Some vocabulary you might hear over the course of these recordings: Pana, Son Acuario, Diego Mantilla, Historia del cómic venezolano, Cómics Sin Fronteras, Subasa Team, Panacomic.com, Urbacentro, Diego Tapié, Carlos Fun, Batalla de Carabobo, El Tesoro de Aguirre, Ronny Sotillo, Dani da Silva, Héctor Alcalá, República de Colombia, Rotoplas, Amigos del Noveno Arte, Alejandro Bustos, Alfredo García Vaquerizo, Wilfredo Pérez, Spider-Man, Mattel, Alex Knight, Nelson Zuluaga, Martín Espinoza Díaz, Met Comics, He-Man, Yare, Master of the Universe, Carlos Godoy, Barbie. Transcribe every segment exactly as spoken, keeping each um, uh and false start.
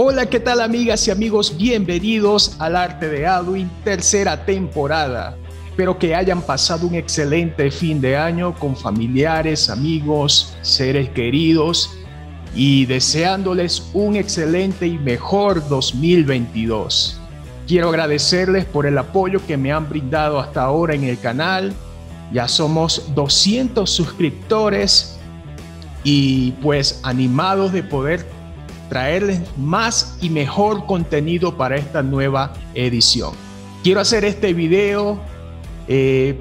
Hola, ¿qué tal amigas y amigos? Bienvenidos al Arte de Aduin, tercera temporada. Espero que hayan pasado un excelente fin de año con familiares, amigos, seres queridos y deseándoles un excelente y mejor dos mil veintidós. Quiero agradecerles por el apoyo que me han brindado hasta ahora en el canal. Ya somos doscientos suscriptores y pues animados de poder traerles más y mejor contenido para esta nueva edición. Quiero hacer este video eh,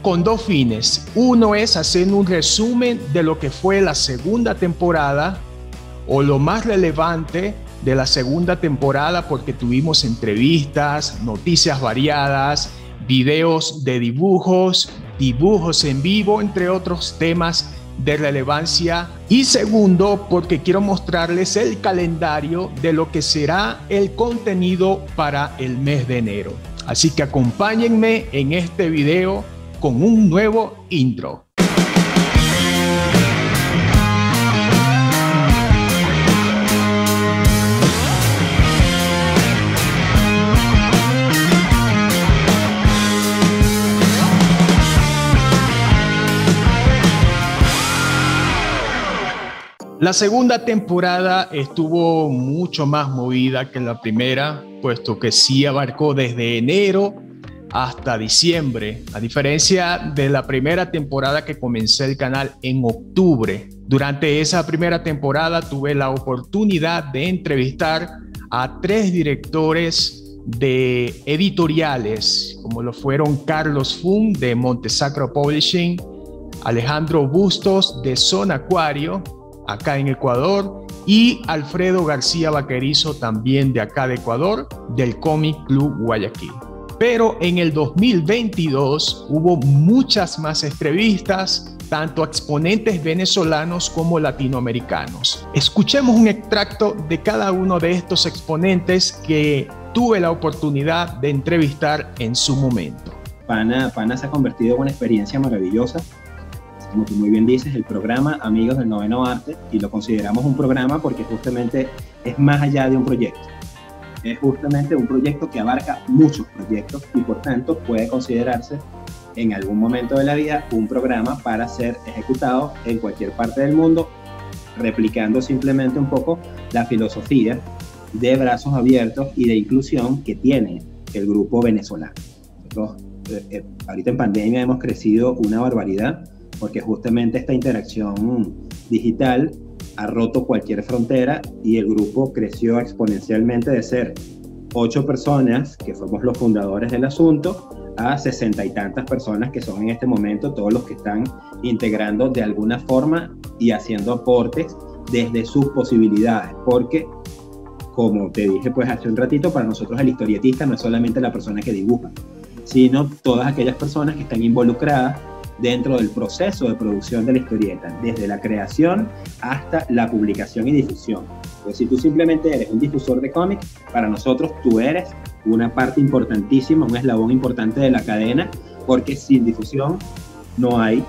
con dos fines. Uno es hacer un resumen de lo que fue la segunda temporada o lo más relevante de la segunda temporada, porque tuvimos entrevistas, noticias variadas, videos de dibujos, dibujos en vivo, entre otros temas de relevancia. Y segundo, porque quiero mostrarles el calendario de lo que será el contenido para el mes de enero. Así que acompáñenme en este video con un nuevo intro. La segunda temporada estuvo mucho más movida que la primera, puesto que sí abarcó desde enero hasta diciembre, a diferencia de la primera temporada que comencé el canal en octubre. Durante esa primera temporada tuve la oportunidad de entrevistar a tres directores de editoriales, como lo fueron Carlos Fun de Montesacro Publishing, Alejandro Bustos de Son Acuario, acá en Ecuador, y Alfredo García Vaquerizo, también de acá de Ecuador, del Comic Club Guayaquil. Pero en el dos mil veintidós hubo muchas más entrevistas, tanto a exponentes venezolanos como latinoamericanos. Escuchemos un extracto de cada uno de estos exponentes que tuve la oportunidad de entrevistar en su momento. Pana, Pana se ha convertido en una experiencia maravillosa. Como tú muy bien dices, el programa Amigos del Noveno Arte, y lo consideramos un programa porque justamente es más allá de un proyecto. Es justamente un proyecto que abarca muchos proyectos y por tanto puede considerarse en algún momento de la vida un programa para ser ejecutado en cualquier parte del mundo, replicando simplemente un poco la filosofía de brazos abiertos y de inclusión que tiene el grupo venezolano. Nosotros, eh, eh, ahorita en pandemia hemos crecido una barbaridad, porque justamente esta interacción digital ha roto cualquier frontera y el grupo creció exponencialmente de ser ocho personas, que fuimos los fundadores del asunto, a sesenta y tantas personas que son en este momento todos los que están integrando de alguna forma y haciendo aportes desde sus posibilidades, porque como te dije pues hace un ratito, para nosotros el historietista no es solamente la persona que dibuja, sino todas aquellas personas que están involucradas dentro del proceso de producción de la historieta, desde la creación hasta la publicación y difusión. Pues si tú simplemente eres un difusor de cómics, para nosotros tú eres una parte importantísima, un eslabón importante de la cadena, porque sin difusión no hay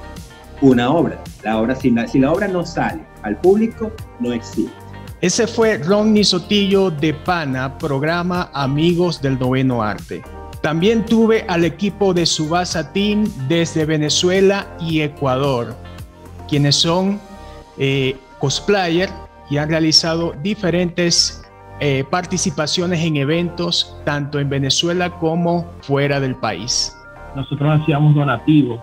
una obra. La obra, si la, si la obra no sale al público, no existe. Ese fue Ronny Sotillo de Pana, programa Amigos del Noveno Arte. También tuve al equipo de Subasa Team desde Venezuela y Ecuador, quienes son eh, cosplayers y han realizado diferentes eh, participaciones en eventos, tanto en Venezuela como fuera del país. Nosotros hacíamos donativos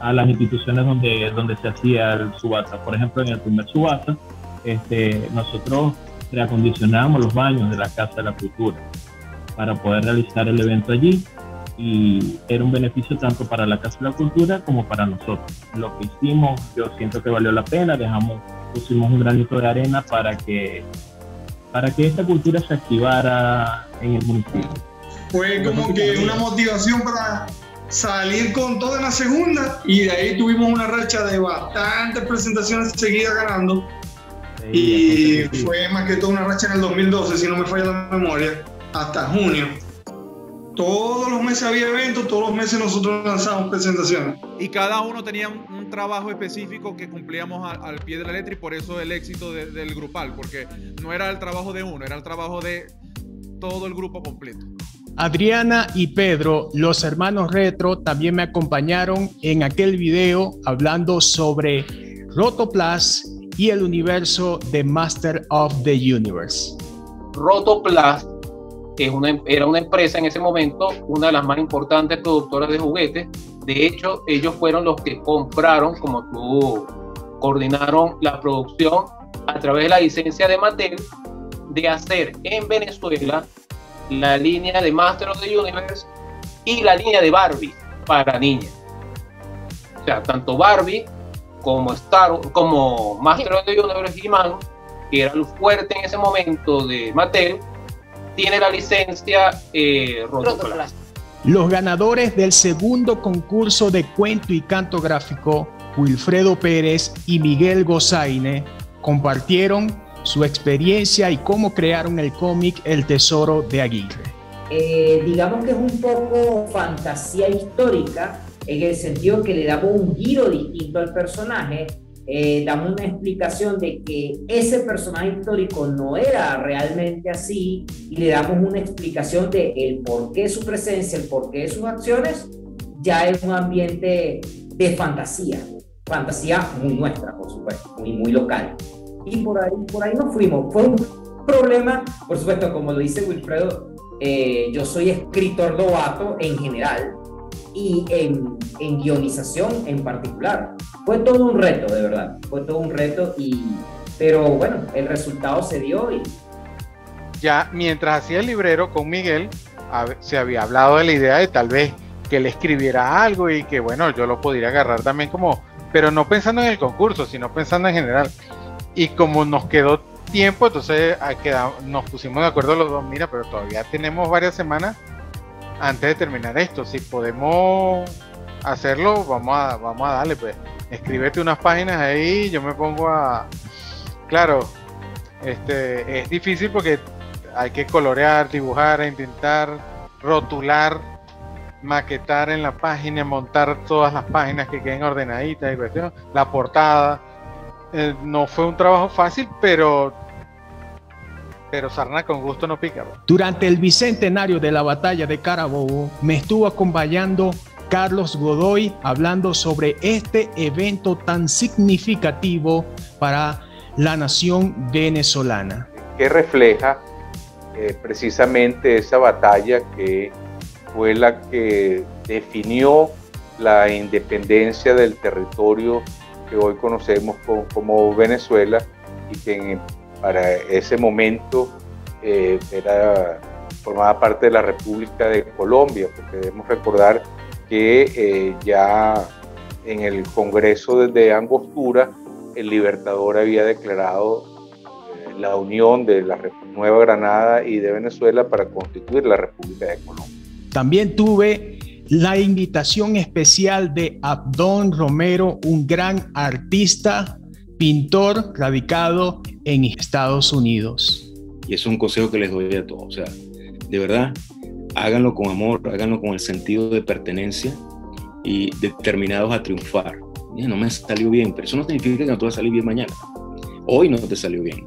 a las instituciones donde, donde se hacía el subasta. Por ejemplo, en el primer subasta, este, nosotros reacondicionábamos los baños de la Casa de la Cultura para poder realizar el evento allí, y era un beneficio tanto para la Casa de la Cultura como para nosotros. Lo que hicimos, yo siento que valió la pena, dejamos, pusimos un granito de arena para que, para que esta cultura se activara en el municipio. Fue como que una motivación para salir con todo en la segunda, y de ahí tuvimos una racha de bastantes presentaciones seguidas ganando, sí, y fue más que todo una racha en el dos mil doce, si no me falla la memoria, hasta junio Todos los meses había eventos, todos los meses nosotros lanzábamos presentaciones. Y cada uno tenía un, un trabajo específico que cumplíamos a, al pie de la letra, y por eso el éxito de, del grupal, porque no era el trabajo de uno, era el trabajo de todo el grupo completo. Adriana y Pedro, los hermanos Retro, también me acompañaron en aquel video hablando sobre Rotoplas y el universo de Master of the Universe. Rotoplas es una, era una empresa en ese momento, una de las más importantes productoras de juguetes. De hecho, ellos fueron los que compraron, como tú, coordinaron la producción a través de la licencia de Mattel de hacer en Venezuela la línea de Master of the Universe y la línea de Barbie para niñas. O sea, tanto Barbie como, Star, como Master of the Universe y He-Man, que era lo fuerte en ese momento de Mattel, tiene la licencia eh, Rotoplas. Los ganadores del segundo concurso de cuento y canto gráfico, Wilfredo Pérez y Miguel Gozaine, compartieron su experiencia y cómo crearon el cómic El Tesoro de Aguirre. Eh, digamos que es un poco fantasía histórica, en el sentido que le damos un giro distinto al personaje, eh, damos una explicación de que ese personaje histórico no era realmente así, y le damos una explicación de el por qué su presencia, el por qué sus acciones, ya en un ambiente de fantasía, fantasía muy nuestra, por supuesto, muy, muy local. Y por ahí, por ahí nos fuimos. Fue un problema, por supuesto, como lo dice Wilfredo, eh, yo soy escritor novato en general y en, en guionización en particular. Fue todo un reto, de verdad, fue todo un reto, y, pero bueno, el resultado se dio. Y... ya mientras hacía el librero con Miguel, a, se había hablado de la idea de tal vez que él escribiera algo y que bueno, yo lo podría agarrar también como, pero no pensando en el concurso, sino pensando en general. Y como nos quedó tiempo, entonces nos pusimos de acuerdo los dos, mira, pero todavía tenemos varias semanas antes de terminar esto, si podemos hacerlo, vamos a, vamos a darle, pues, escríbete unas páginas ahí, yo me pongo a... Claro, este, es difícil porque hay que colorear, dibujar, intentar rotular, maquetar en la página, montar todas las páginas que queden ordenaditas y cuestiones, la portada... Eh, no fue un trabajo fácil, pero pero sarna con gusto no pica. Durante el bicentenario de la batalla de Carabobo me estuvo acompañando Carlos Godoy hablando sobre este evento tan significativo para la nación venezolana, que refleja eh, precisamente esa batalla que fue la que definió la independencia del territorio que hoy conocemos como, como Venezuela, y que en, para ese momento eh, era, formaba parte de la República de Colombia, porque debemos recordar que eh, ya en el Congreso de, de Angostura el Libertador había declarado eh, la unión de la Nueva Granada y de Venezuela para constituir la República de Colombia. También tuve la invitación especial de Abdón Romero, un gran artista, pintor, radicado en Estados Unidos. Y es un consejo que les doy a todos, o sea, de verdad, háganlo con amor, háganlo con el sentido de pertenencia y determinados a triunfar. Ya, no me salió bien, pero eso no significa que no te va a salir bien mañana. Hoy no te salió bien.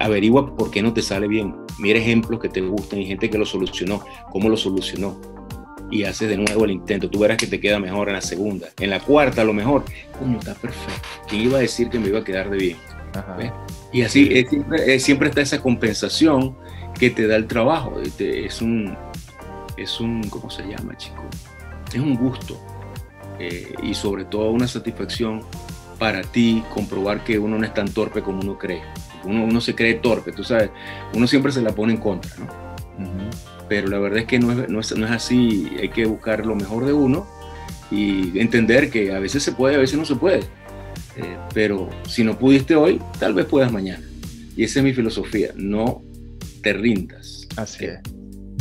Averigua por qué no te sale bien. Mira ejemplos que te gustan y gente que lo solucionó, cómo lo solucionó, y haces de nuevo el intento, tú verás que te queda mejor en la segunda, en la cuarta a lo mejor, coño, está perfecto, ¿quién iba a decir que me iba a quedar de bien? ¿Ves? Y así es, siempre, es, siempre está esa compensación que te da el trabajo, es un, es un ¿cómo se llama, chico? Es un gusto, eh, y sobre todo una satisfacción para ti comprobar que uno no es tan torpe como uno cree, uno, uno se cree torpe, tú sabes, uno siempre se la pone en contra, ¿no? Uh-huh. Pero la verdad es que no es, no, es, no es así, hay que buscar lo mejor de uno y entender que a veces se puede, a veces no se puede, eh, pero si no pudiste hoy, tal vez puedas mañana, y esa es mi filosofía, no te rindas. Así es.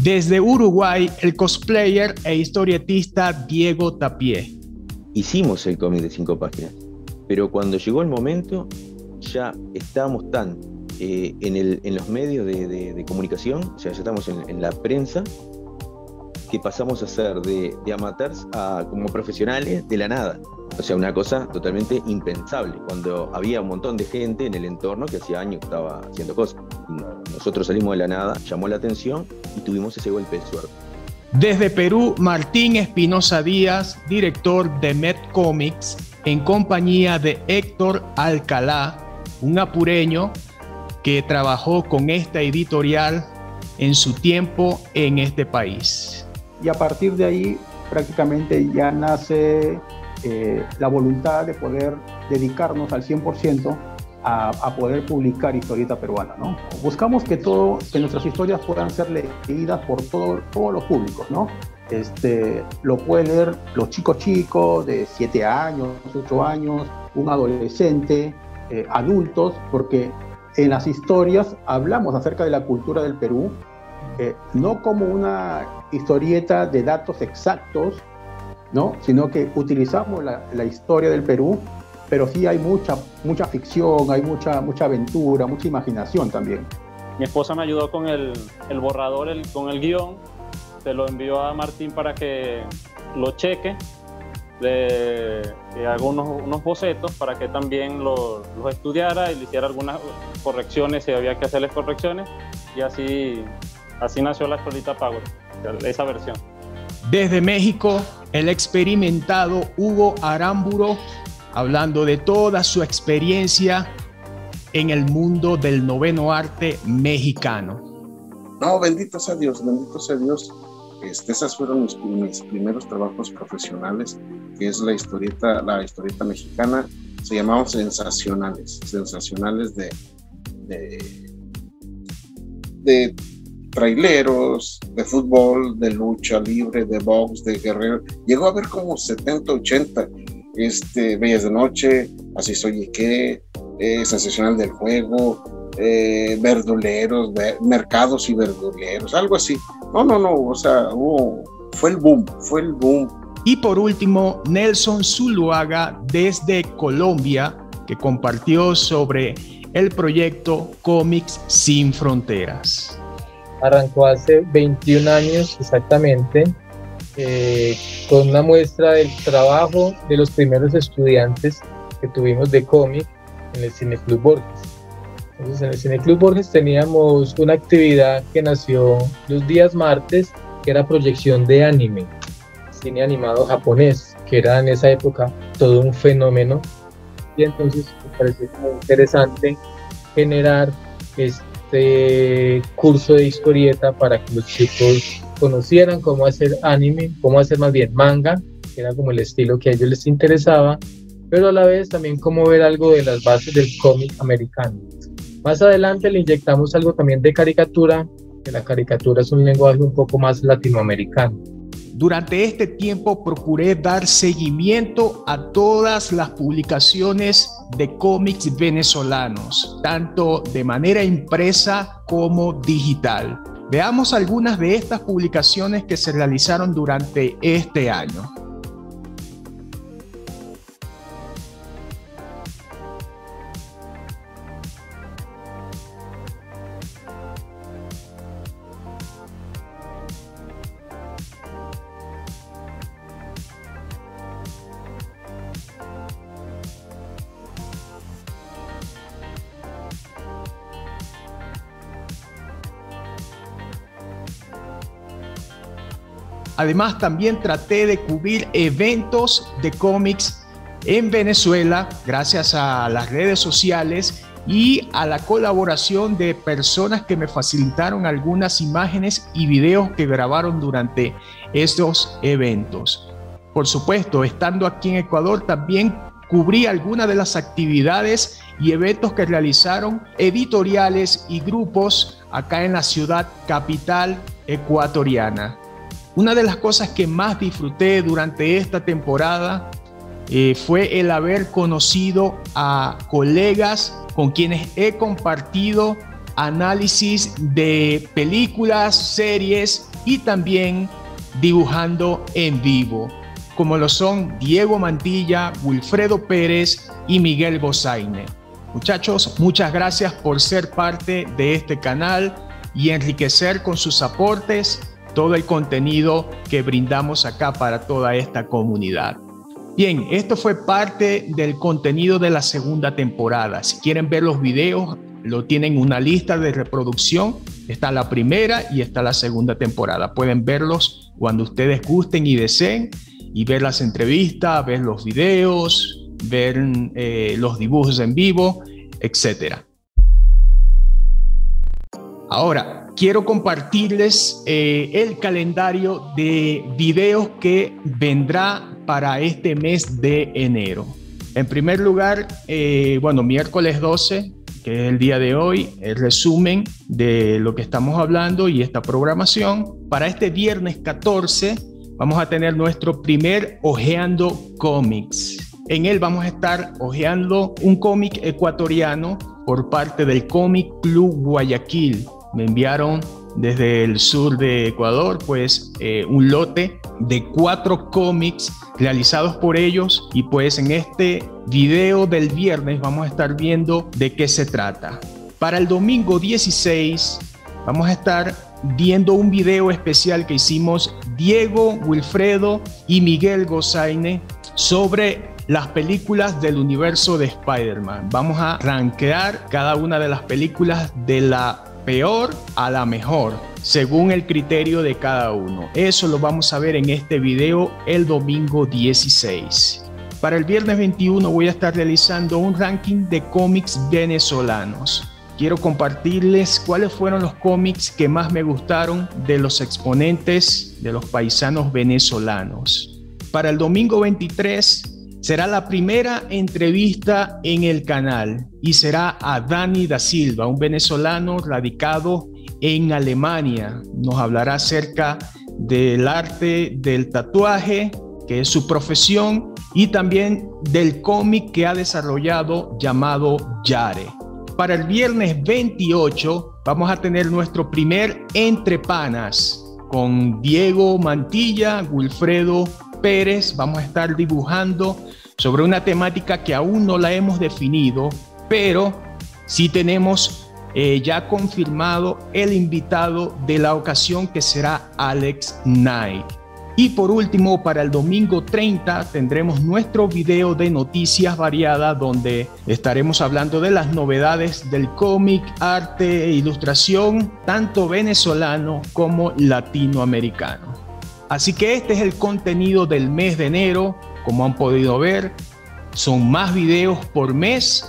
Desde Uruguay, el cosplayer e historietista Diego Tapié. Hicimos el cómic de cinco páginas, pero cuando llegó el momento ya estábamos tan Eh, en, el, en los medios de, de, de comunicación, o sea, ya estamos en, en la prensa, que pasamos a ser de, de amateurs a como profesionales de la nada. O sea, una cosa totalmente impensable, cuando había un montón de gente en el entorno que hacía años que estaba haciendo cosas. Nosotros salimos de la nada, llamó la atención y tuvimos ese golpe de suerte. Desde Perú, Martín Espinoza Díaz, director de Met Comics, en compañía de Héctor Alcalá, un apureño que trabajó con esta editorial en su tiempo en este país. Y a partir de ahí prácticamente ya nace eh, la voluntad de poder dedicarnos al cien por ciento a, a poder publicar historieta peruana, ¿no? Buscamos que, todo, que nuestras historias puedan ser leídas por todo, todos los públicos, ¿no? Este, lo pueden leer los chicos chicos de siete años, ocho años, un adolescente, eh, adultos, porque en las historias hablamos acerca de la cultura del Perú, eh, no como una historieta de datos exactos, ¿no? Sino que utilizamos la, la historia del Perú, pero sí hay mucha, mucha ficción, hay mucha, mucha aventura, mucha imaginación también. Mi esposa me ayudó con el, el borrador, el, con el guión, se lo envió a Martín para que lo cheque, le, le haga unos, unos bocetos para que también lo, los estudiara y le hiciera algunas correcciones si había que hacerles correcciones, y así, así nació la Actualita Power, esa versión. Desde México, el experimentado Hugo Aramburo, hablando de toda su experiencia en el mundo del noveno arte mexicano. No, bendito sea Dios, bendito sea Dios. Este, esas fueron mis, mis primeros trabajos profesionales, que es la historieta, la historieta mexicana, se llamaban sensacionales, sensacionales de, de, de traileros, de fútbol, de lucha libre, de box, de guerrero. Llegó a haber como setenta, ochenta, este, Bellas de Noche, Así Soy y Qué, eh, Sensacional del Juego, Eh, verduleros, ver, mercados y verduleros, algo así. No, no, no, o sea, oh, fue el boom, fue el boom. Y por último, Nelson Zuluaga desde Colombia, que compartió sobre el proyecto Cómics Sin Fronteras. Arrancó hace veintiún años exactamente, eh, con una muestra del trabajo de los primeros estudiantes que tuvimos de cómic en el Cine Club Borges. Entonces, en el Cine Club Borges teníamos una actividad que nació los días martes, que era proyección de anime, cine animado japonés, que era en esa época todo un fenómeno. Y entonces me pareció muy interesante generar este curso de historieta para que los chicos conocieran cómo hacer anime, cómo hacer más bien manga, que era como el estilo que a ellos les interesaba, pero a la vez también cómo ver algo de las bases del cómic americano. Más adelante le inyectamos algo también de caricatura, que la caricatura es un lenguaje un poco más latinoamericano. Durante este tiempo procuré dar seguimiento a todas las publicaciones de cómics venezolanos, tanto de manera impresa como digital. Veamos algunas de estas publicaciones que se realizaron durante este año. Además, también traté de cubrir eventos de cómics en Venezuela gracias a las redes sociales y a la colaboración de personas que me facilitaron algunas imágenes y videos que grabaron durante estos eventos. Por supuesto, estando aquí en Ecuador, también cubrí algunas de las actividades y eventos que realizaron editoriales y grupos acá en la ciudad capital ecuatoriana. Una de las cosas que más disfruté durante esta temporada eh, fue el haber conocido a colegas con quienes he compartido análisis de películas, series y también dibujando en vivo, como lo son Diego Mantilla, Wilfredo Pérez y Miguel Gozaine. Muchachos, muchas gracias por ser parte de este canal y enriquecer con sus aportes todo el contenido que brindamos acá para toda esta comunidad. Bien, esto fue parte del contenido de la segunda temporada. Si quieren ver los videos, lo tienen una lista de reproducción. Está la primera y está la segunda temporada. Pueden verlos cuando ustedes gusten y deseen, y ver las entrevistas, ver los videos, ver eh, los dibujos en vivo, etcétera. Ahora, quiero compartirles eh, el calendario de videos que vendrá para este mes de enero. En primer lugar, eh, bueno, miércoles doce, que es el día de hoy, el resumen de lo que estamos hablando y esta programación. Para este viernes catorce vamos a tener nuestro primer Hojeando Cómics. En él vamos a estar hojeando un cómic ecuatoriano por parte del Comic Club Guayaquil. Me enviaron desde el sur de Ecuador, pues eh, un lote de cuatro cómics realizados por ellos, y pues en este video del viernes vamos a estar viendo de qué se trata. Para el domingo dieciséis vamos a estar viendo un video especial que hicimos Diego, Wilfredo y Miguel Gozaine sobre las películas del universo de Spider-Man. Vamos a rankear cada una de las películas de la peor a la mejor, según el criterio de cada uno. Eso lo vamos a ver en este video el domingo dieciséis. Para el viernes veintiuno voy a estar realizando un ranking de cómics venezolanos. Quiero compartirles cuáles fueron los cómics que más me gustaron de los exponentes de los paisanos venezolanos. Para el domingo veintitrés será la primera entrevista en el canal, y será a Dani da Silva, un venezolano radicado en Alemania. Nos hablará acerca del arte del tatuaje, que es su profesión, y también del cómic que ha desarrollado llamado Yare. Para el viernes veintiocho vamos a tener nuestro primer Entre Panas con Diego Mantilla, Wilfredo Pérez. Vamos a estar dibujando sobre una temática que aún no la hemos definido, pero sí tenemos eh, ya confirmado el invitado de la ocasión, que será Alex Knight. Y por último, para el domingo treinta tendremos nuestro video de noticias variadas, donde estaremos hablando de las novedades del cómic, arte e ilustración, tanto venezolano como latinoamericano. Así que este es el contenido del mes de enero. Como han podido ver, son más videos por mes,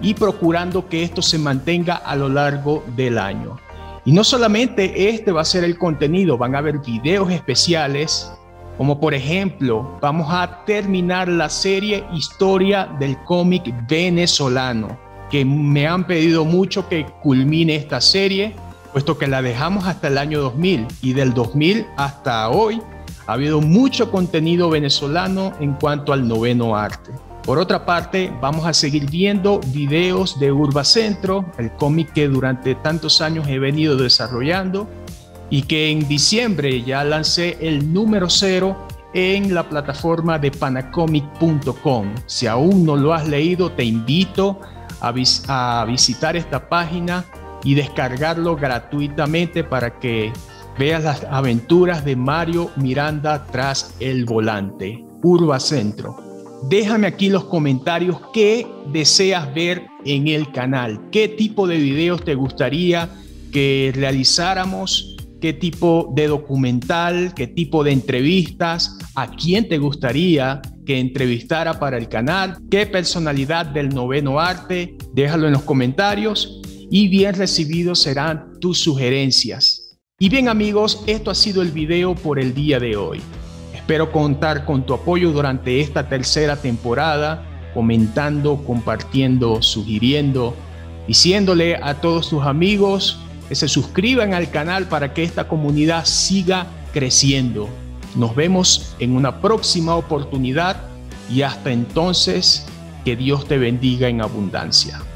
y procurando que esto se mantenga a lo largo del año. Y no solamente este va a ser el contenido, van a haber videos especiales, como por ejemplo, vamos a terminar la serie Historia del cómic venezolano, que me han pedido mucho que culmine esta serie, puesto que la dejamos hasta el año dos mil, y del dos mil hasta hoy ha habido mucho contenido venezolano en cuanto al noveno arte. Por otra parte, vamos a seguir viendo videos de Urbacentro, el cómic que durante tantos años he venido desarrollando, y que en diciembre ya lancé el número cero en la plataforma de panacomic punto com. Si aún no lo has leído, te invito a, vis a visitar esta página y descargarlo gratuitamente para que veas las aventuras de Mario Miranda tras el volante. Urbacentro. Déjame aquí los comentarios que deseas ver en el canal. ¿Qué tipo de videos te gustaría que realizáramos? ¿Qué tipo de documental? ¿Qué tipo de entrevistas? ¿A quién te gustaría que entrevistara para el canal? ¿Qué personalidad del noveno arte? Déjalo en los comentarios. Y bien recibidos serán tus sugerencias. Y bien amigos, esto ha sido el video por el día de hoy. Espero contar con tu apoyo durante esta tercera temporada, comentando, compartiendo, sugiriendo, diciéndole a todos tus amigos que se suscriban al canal para que esta comunidad siga creciendo. Nos vemos en una próxima oportunidad, y hasta entonces, que Dios te bendiga en abundancia.